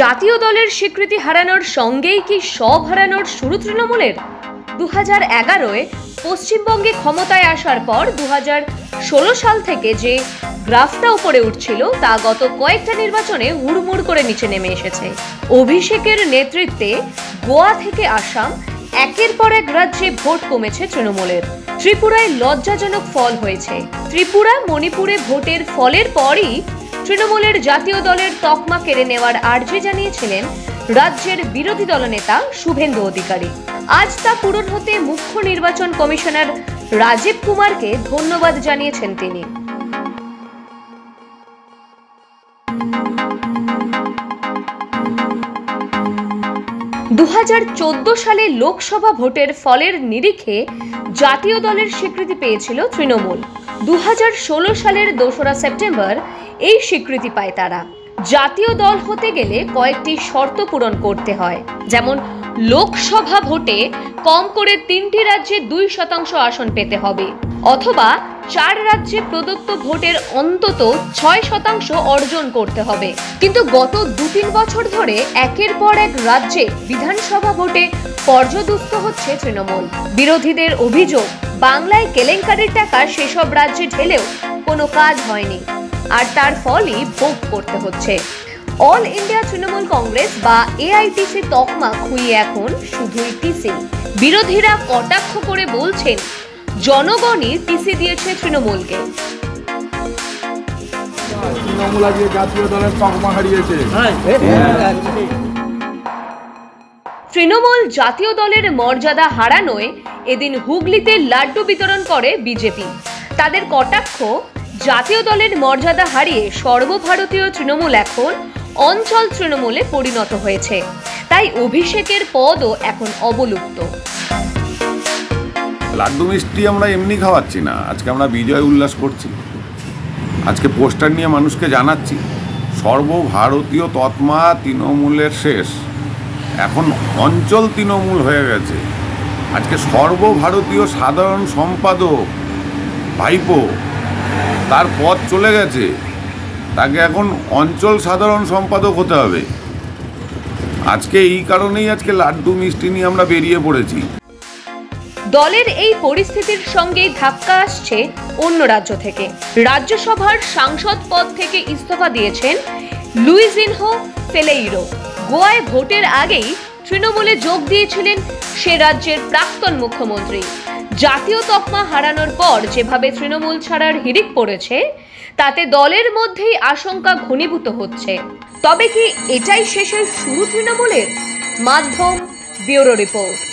জাতীয় দলের স্বীকৃতি হারানোর সঙ্গেই কি সব হারানোর শুরু তৃণমূলের? 2011-এ পশ্চিমবঙ্গে ক্ষমতায় আসার পর 2016 সাল থেকে যে গ্রাফটা উপরে উঠছিল তা গত কয়েকটা নির্বাচনে হুড়মুড় করে নিচে নেমে এসেছে। অভিষেকের নেতৃত্বে গোয়া থেকে আসাম একের পর এক রাজ্যে ভোট কমেছে তৃণমূলের। ত্রিপুরায় লজ্জাজনক ফল হয়েছে। ত্রিপুরা মণিপুরে ভোটের ফলের পরই তৃণমূলের জাতীয় দলের তকমা কেড়ে নেওয়ার আর্জি জানিয়েছিলেন রাজ্যের বিরোধী দলনেতা শুভেন্দু অধিকারী। আজ তা পূরণ হতে মুখ্য নির্বাচন কমিশনার রাজীব কুমারকে ধন্যবাদ জানিয়েছেন তিনি। সালে লোকসভা ভোটের ফলের নিরিখে জাতীয় দলের স্বীকৃতি পেয়েছিল তৃণমূল। 2016 সালের 2রা সেপ্টেম্বর এই স্বীকৃতি পায় তারা। জাতীয় দল হতে গেলে কয়েকটি শর্ত পূরণ করতে হয়, যেমন লোকসভা ভোটে কম করে 3টি রাজ্যে 2% আসন পেতে হবে, অথবা 4 রাজ্যে প্রদত্ত ভোটের অন্তত 6% অর্জন করতে হবে। কিন্তু গত 2-3 বছর ধরে একের পর এক রাজ্যে বিধানসভা ভোটে পর্যদুস্ত হচ্ছে তৃণমূল। বিরোধীদের অভিযোগ, বাংলায় কেলেঙ্কারির টাকা সেসব রাজ্যে ঢেলেও কোনো কাজ হয়নি, আর তার ফলই ভোগ করতে হচ্ছে। অল ইন্ডিয়া তৃণমূল কংগ্রেস বা AITC তকমা খুঁয়ে এখন শুধুই টিসি। বিরোধীরা কটাক্ষ করে বলছেন জনগণই টিসি দিয়েছে তৃণমূলকে। তৃণমূল আজকে জাতীয় দলের তকমা হারিয়েছে। তৃণমূল জাতীয় দলের মর্যাদা হারানোয় এদিন হুগলিতে লাড্ডু বিতরণ করে বিজেপি। তাদের কটাক্ষ, জাতীয় দলের মর্যাদা হারিয়ে সর্বভারতীয় তৃণমূল এখন অঞ্চল তৃণমূলে পরিণত হয়েছে, তাই অভিষেকের পদও এখন অবলুপ্ত। লাড্ডু মিষ্টি আমরা এমনি খাওয়াচ্ছি না, আজকে আমরা বিজয় উল্লাস করছি, আজকে পোস্টার নিয়ে মানুষকে জানাচ্ছি। সর্বভারতীয় তকমা তৃণমূলের শেষ, এখন অঞ্চল তৃণমূল হয়ে গেছে। আজকে সর্বভারতীয় সাধারণ সম্পাদক ভাইপো, তার পদ চলে গেছে, তাকে এখন অঞ্চল সাধারণ সম্পাদক হতে হবে। আজকে এই কারণেই আজকে লাড্ডু মিষ্টি নিয়ে আমরা বেরিয়ে পড়েছি। দলের এই পরিস্থিতির সঙ্গে ধাক্কা আসছে অন্য রাজ্য থেকে। রাজ্যসভার সাংসদ পদ থেকে ইস্তফা দিয়েছেন লুইজিনহো ফেলেইরো। গোয়ায় ভোটের আগেই তৃণমূলে যোগ দিয়েছিলেন সে রাজ্যের প্রাক্তন মুখ্যমন্ত্রী। জাতীয় তকমা হারানোর পর যেভাবে তৃণমূল ছাড়ার হিড়িক পড়েছে, তাতে দলের মধ্যেই আশঙ্কা ঘনীভূত হচ্ছে। তবে কি এটাই শেষের শুরু তৃণমূলের? মাধ্যম ব্যুরো রিপোর্ট।